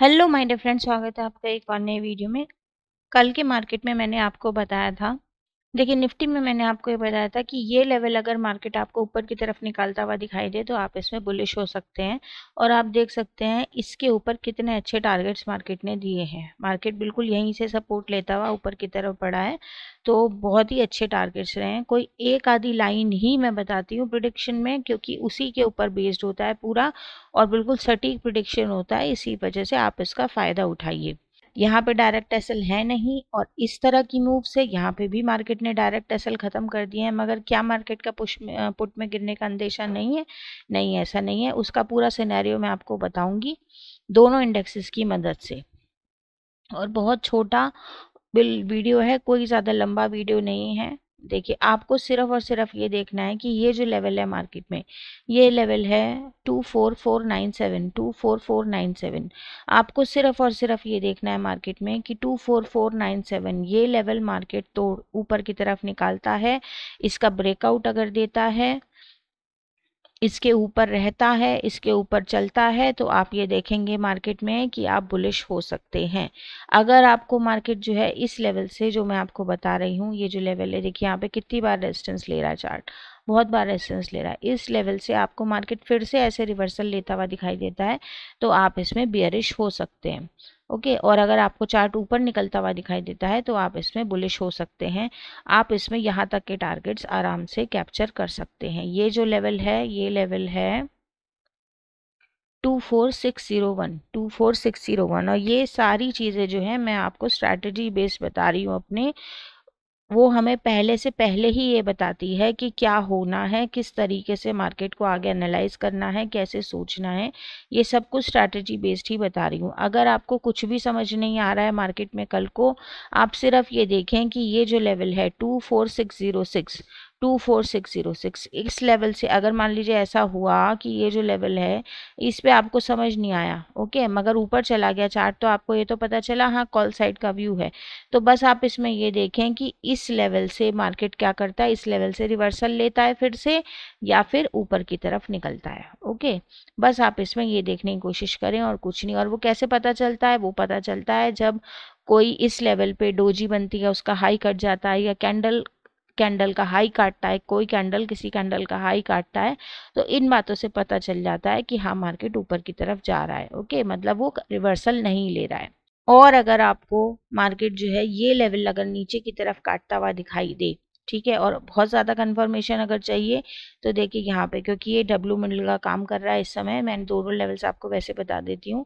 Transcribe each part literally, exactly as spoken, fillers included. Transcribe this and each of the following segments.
Hello my dear friends, स्वागत है आपका एक और नए वीडियो में। कल के मार्केट में मैंने आपको बताया था, देखिए निफ्टी में मैंने आपको ये बताया था कि ये लेवल अगर मार्केट आपको ऊपर की तरफ निकालता हुआ दिखाई दे तो आप इसमें बुलिश हो सकते हैं। और आप देख सकते हैं इसके ऊपर कितने अच्छे टारगेट्स मार्केट ने दिए हैं। मार्केट बिल्कुल यहीं से सपोर्ट लेता हुआ ऊपर की तरफ बढ़ा है, तो बहुत ही अच्छे टारगेट्स रहे हैं। कोई एक आधी लाइन ही मैं बताती हूँ प्रेडिक्शन में, क्योंकि उसी के ऊपर बेस्ड होता है पूरा और बिल्कुल सटीक प्रेडिक्शन होता है। इसी वजह से आप इसका फ़ायदा उठाइए। यहाँ पे डायरेक्ट एसल है नहीं, और इस तरह की मूव से यहाँ पे भी मार्केट ने डायरेक्ट एसल ख़त्म कर दिया है। मगर क्या मार्केट का पुश में, पुट में गिरने का अंदेशा नहीं है? नहीं, ऐसा नहीं है। उसका पूरा सिनेरियो मैं आपको बताऊंगी दोनों इंडेक्सेस की मदद से, और बहुत छोटा वीडियो है, कोई ज़्यादा लंबा वीडियो नहीं है। देखिए, आपको सिर्फ और सिर्फ ये देखना है कि ये जो लेवल है मार्केट में, ये लेवल है two four four nine seven, two four four nine seven. आपको सिर्फ और सिर्फ ये देखना है मार्केट में कि two four four nine seven ये लेवल मार्केट तोड़ ऊपर की तरफ निकालता है, इसका ब्रेकआउट अगर देता है, इसके ऊपर रहता है, इसके ऊपर चलता है, तो आप ये देखेंगे मार्केट में कि आप बुलिश हो सकते हैं। अगर आपको मार्केट जो है इस लेवल से, जो मैं आपको बता रही हूँ, ये जो लेवल है, देखिए यहाँ पे कितनी बार रेजिस्टेंस ले रहा है चार्ट, बहुत बार रेजिस्टेंस ले रहा है। इस लेवल से आपको मार्केट फिर से ऐसे रिवर्सल लेता हुआ दिखाई देता है तो आप इसमें बेयरिश हो सकते हैं। ओके, और अगर आपको चार्ट ऊपर निकलता हुआ दिखाई देता है तो आप इसमें बुलिश हो सकते हैं। आप इसमें यहाँ तक के टारगेट्स आराम से कैप्चर कर सकते हैं। ये जो लेवल है, ये लेवल है two four six zero one, two four six zero one. और ये सारी चीज़ें जो है मैं आपको स्ट्रैटेजी बेस्ड बता रही हूँ अपने, वो हमें पहले से पहले ही ये बताती है कि क्या होना है, किस तरीके से मार्केट को आगे एनालाइज करना है, कैसे सोचना है। ये सब कुछ स्ट्रैटेजी बेस्ड ही बता रही हूँ। अगर आपको कुछ भी समझ नहीं आ रहा है मार्केट में कल को, आप सिर्फ ये देखें कि ये जो लेवल है two four six zero six, two four six zero six, इस लेवल से अगर मान लीजिए ऐसा हुआ कि ये जो लेवल है इस पे आपको समझ नहीं आया, ओके, मगर ऊपर चला गया चार्ट तो आपको ये तो पता चला हाँ कॉल साइड का व्यू है। तो बस आप इसमें ये देखें कि इस लेवल से मार्केट क्या करता है, इस लेवल से रिवर्सल लेता है फिर से, या फिर ऊपर की तरफ निकलता है। ओके, बस आप इसमें ये देखने की कोशिश करें और कुछ नहीं। और वो कैसे पता चलता है? वो पता चलता है जब कोई इस लेवल पे डोजी बनती है, उसका हाई कट जाता है, या कैंडल कैंडल का हाई काटता है, कोई कैंडल किसी कैंडल का हाई काटता है, तो इन बातों से पता चल जाता है कि हाँ मार्केट ऊपर की तरफ जा रहा है। ओके, मतलब वो रिवर्सल नहीं ले रहा है। और अगर आपको मार्केट जो है ये लेवल अगर नीचे की तरफ काटता हुआ दिखाई दे, ठीक है, और बहुत ज़्यादा कंफर्मेशन अगर चाहिए तो देखिए यहाँ पे, क्योंकि ये डब्लू मिडल का काम कर रहा है इस समय, मैंने दोनों लेवल्स आपको वैसे बता देती हूँ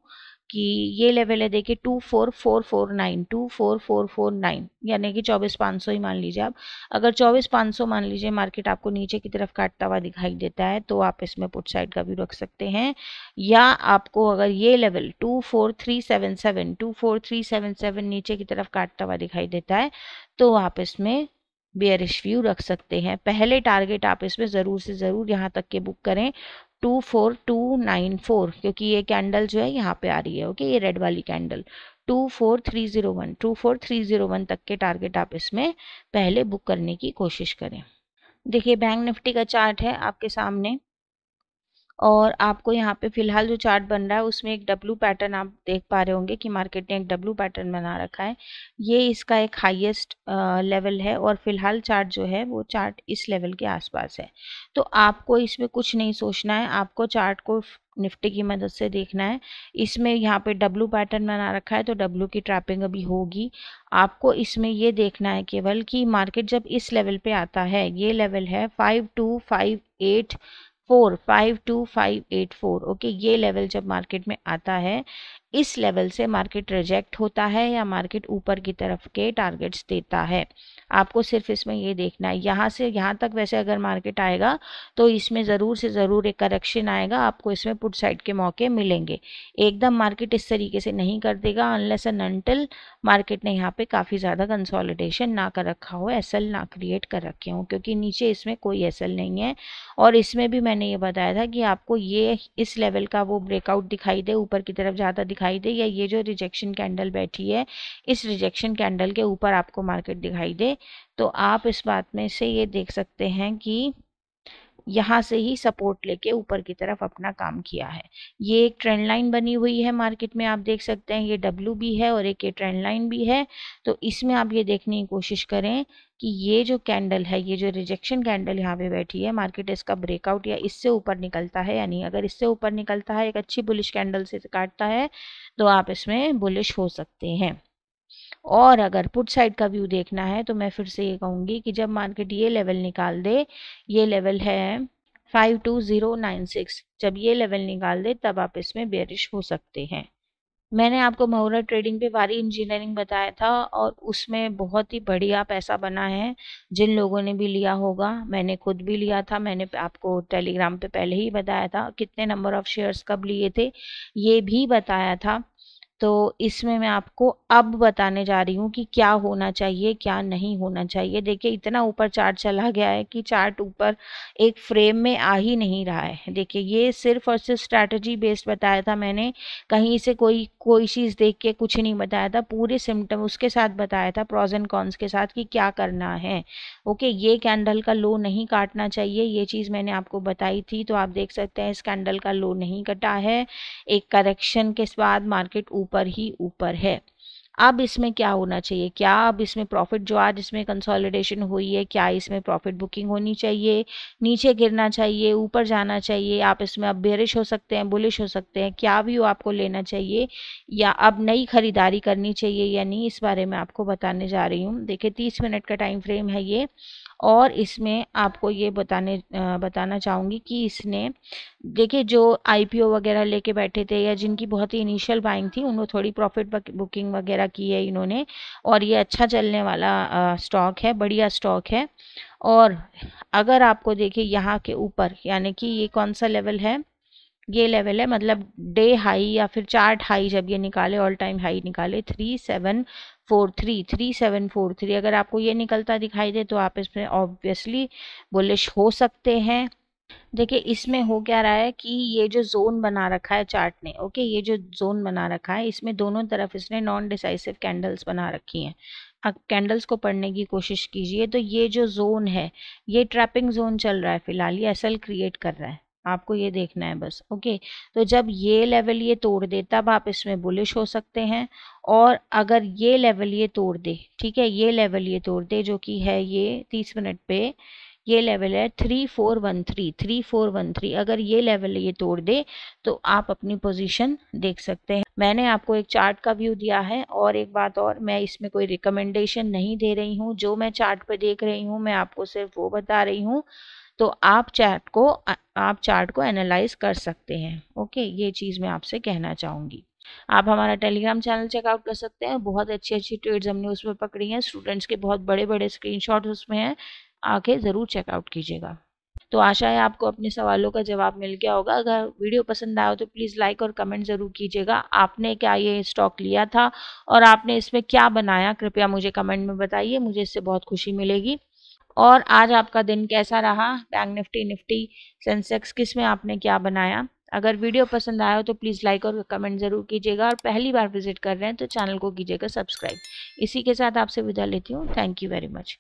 कि ये लेवल है, देखिए two four four four nine, two four four four nine, यानी कि चौबीस हज़ार पाँच सौ ही मान लीजिए आप। अगर चौबीस हज़ार पाँच सौ मान लीजिए मार्केट आपको नीचे की तरफ काटता हुआ दिखाई देता है तो आप इसमें पुट साइड का व्यू रख सकते हैं। या आपको अगर ये level two four three seven seven, two four three seven seven नीचे की तरफ काटता हुआ दिखाई देता है तो आप इसमें बेयरिश व्यू रख सकते हैं। पहले टारगेट आप इसमें ज़रूर से ज़रूर यहाँ तक के बुक करें two four two nine four, क्योंकि ये कैंडल जो है यहाँ पे आ रही है। ओके, ये रेड वाली candle two four three zero one, two four three zero one तक के टारगेट आप इसमें पहले बुक करने की कोशिश करें। देखिए बैंक निफ्टी का चार्ट है आपके सामने, और आपको यहाँ पे फिलहाल जो चार्ट बन रहा है उसमें एक डब्लू पैटर्न आप देख पा रहे होंगे कि मार्केट ने एक डब्लू पैटर्न बना रखा है। ये इसका एक हाईएस्ट लेवल है, और फिलहाल चार्ट जो है वो चार्ट इस लेवल के आसपास है। तो आपको इसमें कुछ नहीं सोचना है, आपको चार्ट को निफ्टी की मदद से देखना है। इसमें यहाँ पे डब्लू पैटर्न बना रखा है तो डब्लू की ट्रैपिंग अभी होगी। आपको इसमें ये देखना है केवल कि मार्केट जब इस लेवल पे आता है, ये लेवल है five two five eight four, five two five eight four. Okay, ये लेवल जब मार्केट में आता है, इस लेवल से मार्केट रिजेक्ट होता है या मार्केट ऊपर की तरफ के टारगेट्स देता है। आपको सिर्फ इसमें ये देखना है। यहाँ से यहाँ तक वैसे अगर मार्केट आएगा तो इसमें ज़रूर से ज़रूर एक करेक्शन आएगा, आपको इसमें पुट साइड के मौके मिलेंगे। एकदम मार्केट इस तरीके से नहीं कर देगा अनलेस एंड अनटिल मार्केट ने यहाँ पे काफ़ी ज़्यादा कंसोलिडेशन ना कर रखा हो, एसएल ना क्रिएट कर रखे हों, क्योंकि नीचे इसमें कोई एसएल नहीं है। और इसमें भी मैंने ये बताया था कि आपको ये इस लेवल का वो ब्रेकआउट दिखाई दे, ऊपर की तरफ जाता दिखाई दे, या ये जो रिजेक्शन कैंडल बैठी है इस रिजेक्शन कैंडल के ऊपर आपको मार्केट दिखाई दे, तो आप इस बात में से ये देख सकते हैं कि यहाँ से ही सपोर्ट लेके ऊपर की तरफ अपना काम किया है। ये एक ट्रेंड लाइन बनी हुई है मार्केट में, आप देख सकते हैं ये डब्ल्यू भी है और एक ये ट्रेंड लाइन भी है। तो इसमें आप ये देखने की कोशिश करें कि ये जो कैंडल है, ये जो रिजेक्शन कैंडल यहाँ पे बैठी है, मार्केट इसका ब्रेकआउट या इससे ऊपर निकलता है या नहीं। अगर इससे ऊपर निकलता है, एक अच्छी बुलिश कैंडल से काटता है, तो आप इसमें बुलिश हो सकते हैं। और अगर पुट साइड का व्यू देखना है तो मैं फिर से ये कहूँगी कि जब मार्केट ये लेवल निकाल दे, ये लेवल है five two zero nine six, जब ये लेवल निकाल दे तब आप इसमें बेयरिश हो सकते हैं। मैंने आपको महुरा ट्रेडिंग पे वारी इंजीनियरिंग बताया था और उसमें बहुत ही बढ़िया पैसा बना है। जिन लोगों ने भी लिया होगा, मैंने खुद भी लिया था, मैंने आपको टेलीग्राम पे पहले ही बताया था कितने नंबर ऑफ शेयर्स कब लिए थे, ये भी बताया था। तो इसमें मैं आपको अब बताने जा रही हूँ कि क्या होना चाहिए क्या नहीं होना चाहिए। देखिए इतना ऊपर चार्ट चला गया है कि चार्ट ऊपर एक फ्रेम में आ ही नहीं रहा है। देखिए ये सिर्फ और सिर्फ स्ट्रैटेजी बेस्ड बताया था मैंने, कहीं से कोई कोई चीज़ देख के कुछ नहीं बताया था। पूरे सिम्टम उसके साथ बताया था, प्रॉज एंड कॉन्स के साथ कि क्या करना है। ओके, ये कैंडल का लो नहीं काटना चाहिए, ये चीज़ मैंने आपको बताई थी। तो आप देख सकते हैं इस कैंडल का लो नहीं कटा है, एक करेक्शन के बाद मार्केट ऊपर ही ऊपर है। अब इसमें क्या होना चाहिए, क्या अब इसमें प्रॉफिट, जो आज इसमें कंसोलिडेशन हुई है, क्या इसमें प्रॉफिट बुकिंग होनी चाहिए, नीचे गिरना चाहिए, ऊपर जाना चाहिए? आप इसमें अब बेरिश हो सकते हैं, बुलिश हो सकते हैं, क्या व्यू आपको लेना चाहिए या अब नई खरीदारी करनी चाहिए या नहीं, इस बारे में आपको बताने जा रही हूँ। देखिए तीस मिनट का टाइम फ्रेम है ये, और इसमें आपको ये बताने बताना चाहूँगी कि इसने, देखिए जो आईपीओ वगैरह लेके बैठे थे या जिनकी बहुत ही इनिशियल बाइंग थी, उन्होंने थोड़ी प्रॉफिट बुकिंग वगैरह की है इन्होंने, और ये अच्छा चलने वाला स्टॉक है, बढ़िया स्टॉक है। और अगर आपको देखिए यहाँ के ऊपर, यानी कि ये कौन सा लेवल है, ये लेवल है, मतलब डे हाई या फिर चार्ट हाई जब ये निकाले, ऑल टाइम हाई निकाले three seven four three three seven four three, अगर आपको ये निकलता दिखाई दे तो आप इसमें ऑब्वियसली बुलिश हो सकते हैं। देखिए इसमें हो क्या रहा है कि ये जो जोन बना रखा है चार्ट ने, ओके, ये जो जोन बना रखा है इसमें दोनों तरफ इसने नॉन डिसाइसिव कैंडल्स बना रखी हैं। अब कैंडल्स को पढ़ने की कोशिश कीजिए। तो ये जो जोन है ये ट्रैपिंग जोन चल रहा है फिलहाल, ये एसएल क्रिएट कर रहा है, आपको ये देखना है बस। ओके, तो जब ये लेवल ये तोड़ दे तब आप इसमें बुलिश हो सकते हैं। और अगर ये लेवल ये तोड़ दे, ठीक है, ये लेवल ये तोड़ दे जो कि है ये तीस मिनट पे ये लेवल है three four one three three four one three, अगर ये लेवल ये तोड़ दे तो आप अपनी पोजीशन देख सकते हैं। मैंने आपको एक चार्ट का व्यू दिया है। और एक बात और, मैं इसमें कोई रिकमेंडेशन नहीं दे रही हूँ, जो मैं चार्ट पे देख रही हूँ मैं आपको सिर्फ वो बता रही हूँ। तो आप चार्ट को आप चार्ट को एनालाइज कर सकते हैं। ओके, ये चीज़ मैं आपसे कहना चाहूँगी। आप हमारा टेलीग्राम चैनल चेकआउट कर सकते हैं, बहुत अच्छी अच्छी ट्रेड्स हमने उसमें पकड़ी हैं, स्टूडेंट्स के बहुत बड़े बड़े स्क्रीनशॉट्स उसमें हैं, आके ज़रूर चेकआउट कीजिएगा। तो आशा है आपको अपने सवालों का जवाब मिल गया होगा। अगर वीडियो पसंद आया हो तो प्लीज़ लाइक और कमेंट ज़रूर कीजिएगा। आपने क्या ये स्टॉक लिया था और आपने इसमें क्या बनाया, कृपया मुझे कमेंट में बताइए, मुझे इससे बहुत खुशी मिलेगी। और आज आपका दिन कैसा रहा, बैंक निफ्टी, निफ्टी, सेंसेक्स, किस में आपने क्या बनाया? अगर वीडियो पसंद आया हो तो प्लीज़ लाइक और कमेंट ज़रूर कीजिएगा। और पहली बार विजिट कर रहे हैं तो चैनल को कीजिएगा सब्सक्राइब। इसी के साथ आपसे विदा लेती हूँ। Thank you very much.